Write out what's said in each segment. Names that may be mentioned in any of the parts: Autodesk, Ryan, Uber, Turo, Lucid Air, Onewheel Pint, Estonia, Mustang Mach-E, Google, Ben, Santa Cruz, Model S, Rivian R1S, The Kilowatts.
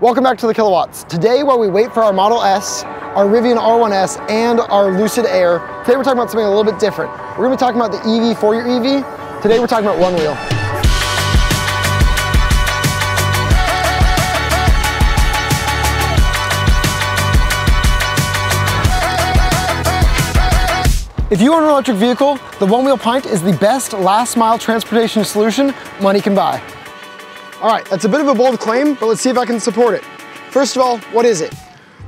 Welcome back to The Kilowatts. Today, while we wait for our Model S, our Rivian R1S, and our Lucid Air, today we're talking about something a little bit different. We're gonna be talking about the EV for your EV. Today, we're talking about Onewheel. If you own an electric vehicle, the Onewheel Pint is the best last mile transportation solution money can buy. All right, that's a bit of a bold claim, but let's see if I can support it. First of all, what is it?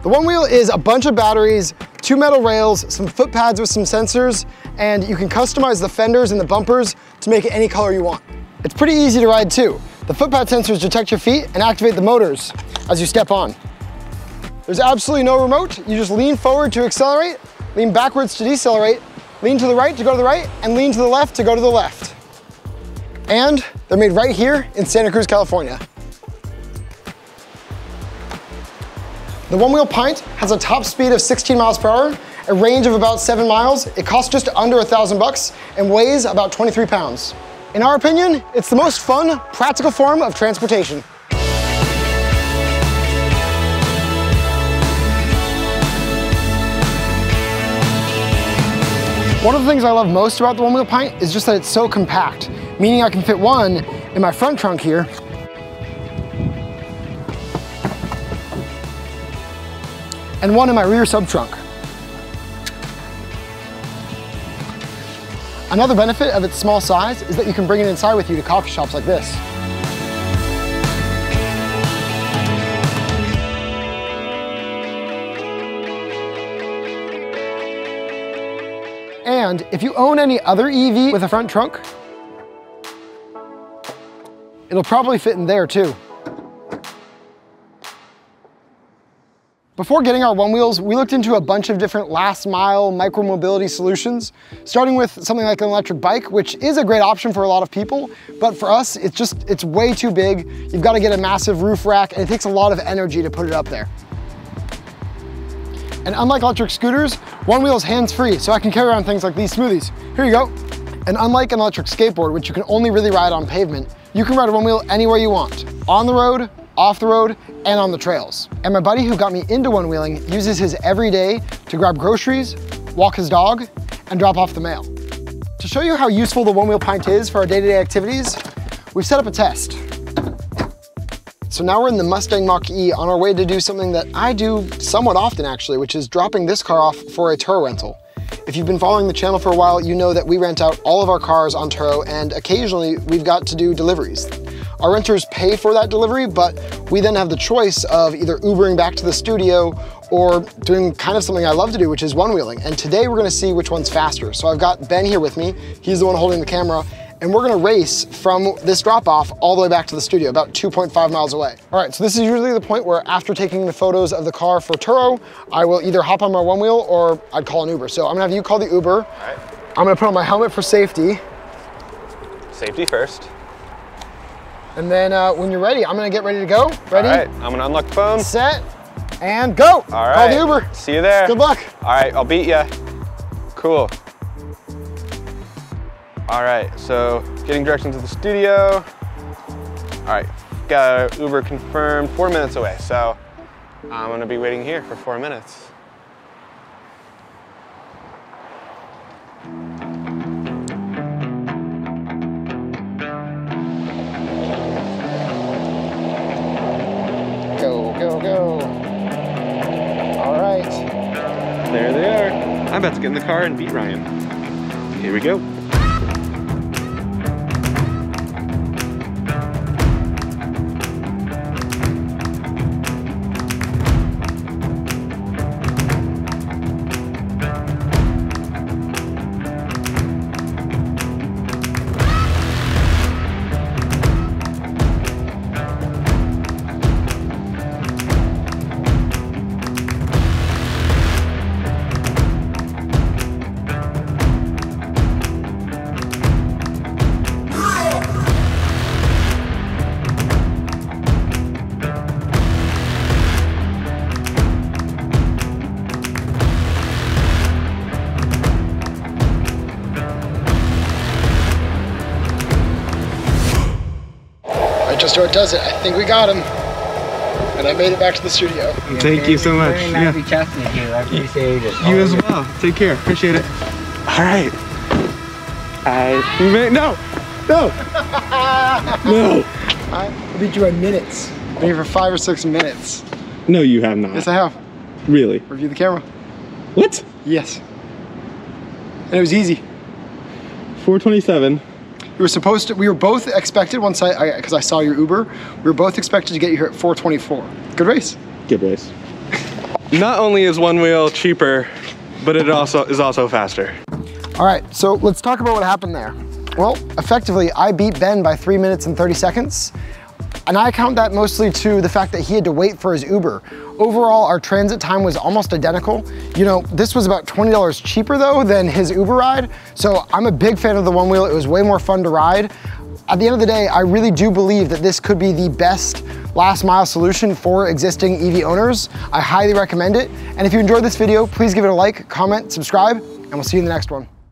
The Onewheel is a bunch of batteries, 2 metal rails, some foot pads with some sensors, and you can customize the fenders and the bumpers to make it any color you want. It's pretty easy to ride too. The foot pad sensors detect your feet and activate the motors as you step on. There's absolutely no remote. You just lean forward to accelerate, lean backwards to decelerate, lean to the right to go to the right, and lean to the left to go to the left. And they're made right here in Santa Cruz, California. The Onewheel Pint has a top speed of 16 miles per hour, a range of about 7 miles. It costs just under $1,000 and weighs about 23 pounds. In our opinion, it's the most fun, practical form of transportation. One of the things I love most about the Onewheel Pint is just that it's so compact, meaning I can fit one in my front trunk here, and one in my rear sub-trunk. Another benefit of its small size is that you can bring it inside with you to coffee shops like this. And if you own any other EV with a front trunk, it'll probably fit in there too. Before getting our Onewheels, we looked into a bunch of different last mile micromobility solutions, starting with something like an electric bike, which is a great option for a lot of people, but for us, it's way too big. You've got to get a massive roof rack, and it takes a lot of energy to put it up there. And unlike electric scooters, Onewheel is hands-free, so I can carry around things like these smoothies. Here you go. And unlike an electric skateboard, which you can only really ride on pavement, you can ride a Onewheel anywhere you want, on the road, off the road, and on the trails. And my buddy who got me into Onewheeling uses his every day to grab groceries, walk his dog, and drop off the mail. To show you how useful the Onewheel Pint is for our day-to-day activities, we've set up a test. So now we're in the Mustang Mach-E on our way to do something that I do somewhat often actually, which is dropping this car off for a Turo rental. If you've been following the channel for a while, you know that we rent out all of our cars on Turo, and occasionally we've got to do deliveries. Our renters pay for that delivery, but we then have the choice of either Ubering back to the studio or doing kind of something I love to do, which is Onewheeling. And today we're gonna see which one's faster. So I've got Ben here with me. He's the one holding the camera. And we're gonna race from this drop-off all the way back to the studio, about 2.5 miles away. All right, so this is usually the point where after taking the photos of the car for Turo, I will either hop on my Onewheel or I'd call an Uber. So I'm gonna have you call the Uber. All right. I'm gonna put on my helmet for safety. Safety first. And then when you're ready, I'm gonna get ready to go. Ready? All right, I'm gonna unlock the phone. Set, and go. All right. Call the Uber. See you there. Good luck. All right, I'll beat ya. Cool. All right, so getting directions to the studio. All right, got Uber confirmed, 4 minutes away. So I'm gonna be waiting here for 4 minutes. Go, go, go. All right. There they are. I'm about to get in the car and beat Ryan. Here we go. Just so it does it. I think we got him. and I made it back to the studio. Yeah, Thank you so much. Very nice to be chatting with you. I appreciate it. You as well. Take care. Appreciate it. All right. No. I beat you in minutes. I've been here for 5 or 6 minutes. No, you have not. Yes, I have. Really? Review the camera. What? Yes. And it was easy. 427. We were supposed to, we were both expected, once I, because I saw your Uber, we were both expected to get you here at 424. Good race. Good race. Not only is Onewheel cheaper, but it also is also faster. All right, so let's talk about what happened there. Well, effectively, I beat Ben by 3 minutes and 30 seconds. And I count that mostly to the fact that he had to wait for his Uber. Overall, our transit time was almost identical. You know, this was about $20 cheaper though than his Uber ride. So I'm a big fan of the Onewheel. It was way more fun to ride. At the end of the day, I really do believe that this could be the best last mile solution for existing EV owners. I highly recommend it. And if you enjoyed this video, please give it a like, comment, subscribe, and we'll see you in the next one.